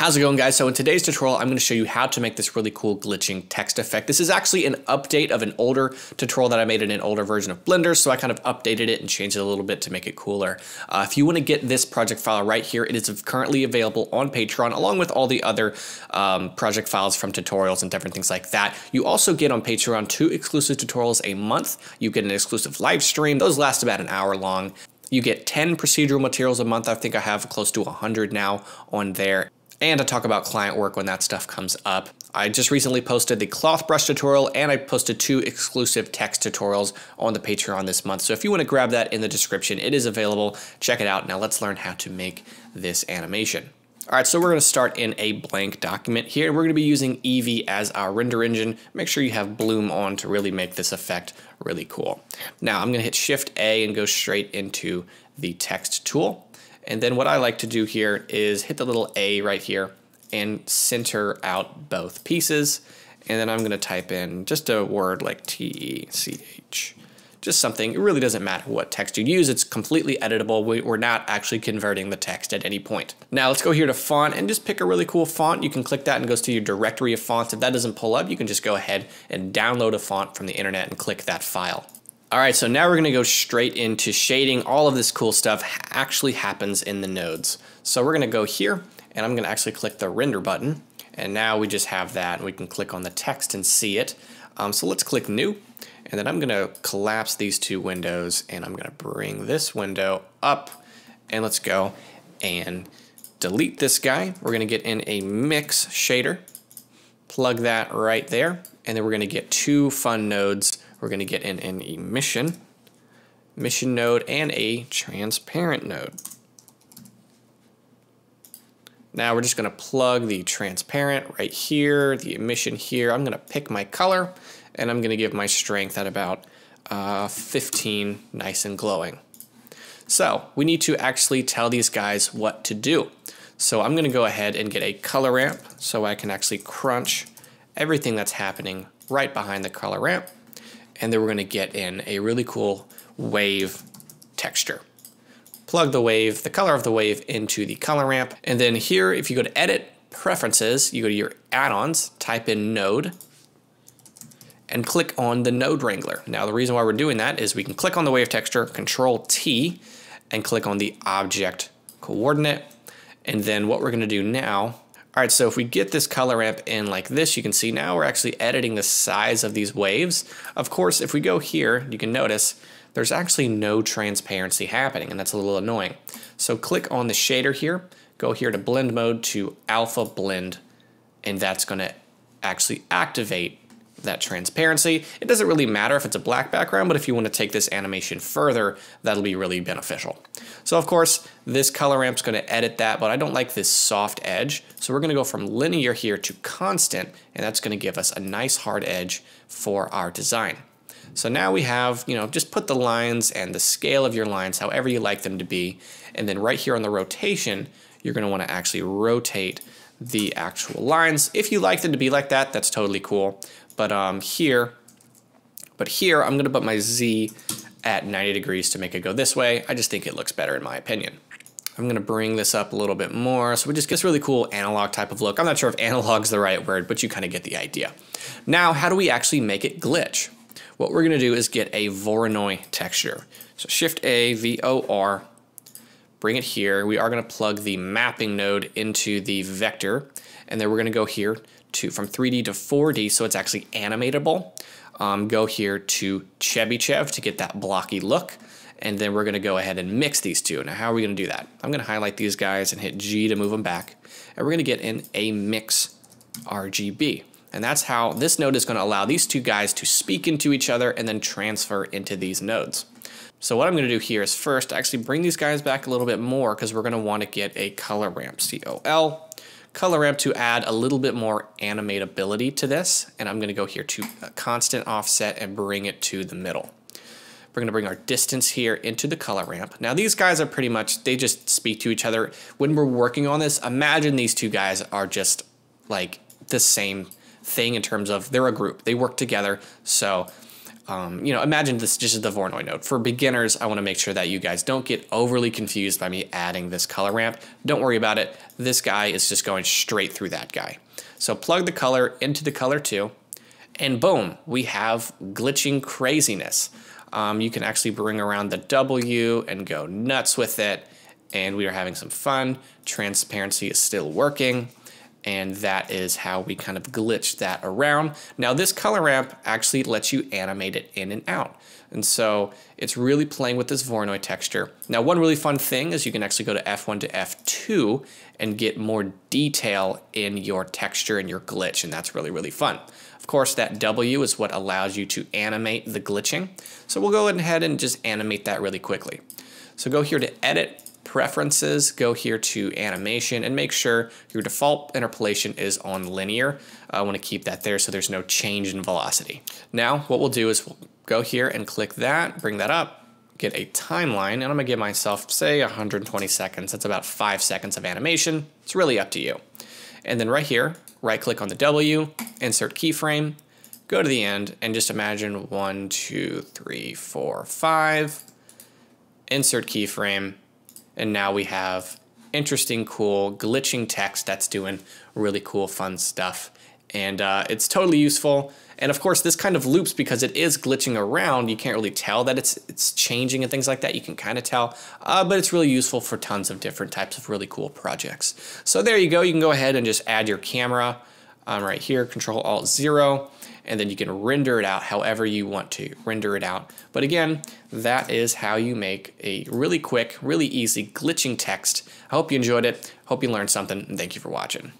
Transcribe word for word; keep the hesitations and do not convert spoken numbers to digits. How's it going, guys? So in today's tutorial, I'm going to show you how to make this really cool glitching text effect. This is actually an update of an older tutorial that I made in an older version of Blender. So I kind of updated it and changed it a little bit to make it cooler. Uh, if you want to get this project file right here, it is currently available on Patreon, along with all the other um, project files from tutorials and different things like that. You also get on Patreon two exclusive tutorials a month. You get an exclusive live stream. Those last about an hour long. You get ten procedural materials a month. I think I have close to one hundred now on there. And I talk about client work when that stuff comes up. I just recently posted the cloth brush tutorial, and I posted two exclusive text tutorials on the Patreon this month. So if you want to grab that in the description, it is available. Check it out. Now let's learn how to make this animation. All right, so we're going to start in a blank document here. We're going to be using Eevee as our render engine. Make sure you have Bloom on to really make this effect really cool. Now I'm going to hit Shift A and go straight into the text tool. And then what I like to do here is hit the little A right here and center out both pieces. And then I'm going to type in just a word like T E C H, just something. It really doesn't matter what text you use. It's completely editable. We're not actually converting the text at any point. Now let's go here to font and just pick a really cool font. You can click that and it goes to your directory of fonts. If that doesn't pull up, you can just go ahead and download a font from the internet and click that file. All right, so now we're gonna go straight into shading. All of this cool stuff actually happens in the nodes. So we're gonna go here, and I'm gonna actually click the render button. And now we just have that, and we can click on the text and see it. Um, so let's click new, and then I'm gonna collapse these two windows, and I'm gonna bring this window up, and let's go and delete this guy. We're gonna get in a mix shader, plug that right there, and then we're gonna get two fun nodes. We're going to get in an emission, emission node, and a transparent node. Now we're just going to plug the transparent right here, the emission here. I'm going to pick my color, and I'm going to give my strength at about uh, fifteen, nice and glowing. So we need to actually tell these guys what to do. So I'm going to go ahead and get a color ramp so I can actually crunch everything that's happening right behind the color ramp. And then we're gonna get in a really cool wave texture. Plug the wave, the color of the wave into the color ramp. And then here, if you go to edit, preferences, you go to your add-ons, type in node, and click on the node wrangler. Now the reason why we're doing that is we can click on the wave texture, control T, and click on the object coordinate. And then what we're gonna do now, all right, so if we get this color ramp in like this, you can see now we're actually editing the size of these waves. Of course, if we go here, you can notice there's actually no transparency happening, and that's a little annoying. So click on the shader here, go here to blend mode to alpha blend, and that's gonna actually activate that transparency. It doesn't really matter if it's a black background, but if you wanna take this animation further, that'll be really beneficial. So of course, this color ramp's gonna edit that, but I don't like this soft edge. So we're gonna go from linear here to constant, and that's gonna give us a nice hard edge for our design. So now we have, you know, just put the lines and the scale of your lines however you like them to be. And then right here on the rotation, you're gonna wanna actually rotate the actual lines. If you like them to be like that, that's totally cool. But um, here, but here I'm gonna put my Z at ninety degrees to make it go this way. I just think it looks better in my opinion. I'm gonna bring this up a little bit more. So it just gets really cool analog type of look. I'm not sure if analog's the right word, but you kind of get the idea. Now, how do we actually make it glitch? What we're gonna do is get a Voronoi texture. So Shift A, V O R, bring it here. We are gonna plug the mapping node into the vector, and then we're gonna go here to from three D to four D, so it's actually animatable. Um, go here to Chebyshev to get that blocky look, and then we're gonna go ahead and mix these two. Now, how are we gonna do that? I'm gonna highlight these guys and hit G to move them back, and we're gonna get in a mix R G B. And that's how this node is gonna allow these two guys to speak into each other and then transfer into these nodes. So what I'm gonna do here is first actually bring these guys back a little bit more, because we're gonna wanna get a color ramp, C O L. Color ramp to add a little bit more animatability to this. And I'm gonna go here to constant offset and bring it to the middle. We're gonna bring our distance here into the color ramp. Now these guys are pretty much, they just speak to each other. When we're working on this, imagine these two guys are just like the same thing in terms of they're a group, they work together. So um, you know, imagine this just is the Voronoi node. For beginners, I want to make sure that you guys don't get overly confused by me adding this color ramp. Don't worry about it. This guy is just going straight through that guy. So plug the color into the color two, and boom, we have glitching craziness. Um, you can actually bring around the W and go nuts with it. And we are having some fun. Transparency is still working. And that is how we kind of glitch that around. Now this color ramp actually lets you animate it in and out. And so it's really playing with this Voronoi texture. Now one really fun thing is you can actually go to F one to F two and get more detail in your texture and your glitch. And that's really, really fun. Of course, that W is what allows you to animate the glitching. So we'll go ahead and just animate that really quickly. So go here to Edit, Preferences, go here to Animation, and make sure your default interpolation is on linear. I want to keep that there so there's no change in velocity. Now what we'll do is we'll go here and click that, bring that up, get a timeline, and I'm going to give myself, say, one hundred twenty seconds. That's about five seconds of animation. It's really up to you. And then right here, right click on the W, insert keyframe, go to the end, and just imagine one, two, three, four, five, insert keyframe. And now we have interesting, cool, glitching text that's doing really cool, fun stuff. And uh, it's totally useful. And of course, this kind of loops because it is glitching around. You can't really tell that it's it's changing and things like that. You can kind of tell, uh, but it's really useful for tons of different types of really cool projects. So there you go. You can go ahead and just add your camera um, right here, Control Alt zero. And then you can render it out however you want to render it out. But again, that is how you make a really quick, really easy glitching text. I hope you enjoyed it. Hope you learned something. And thank you for watching.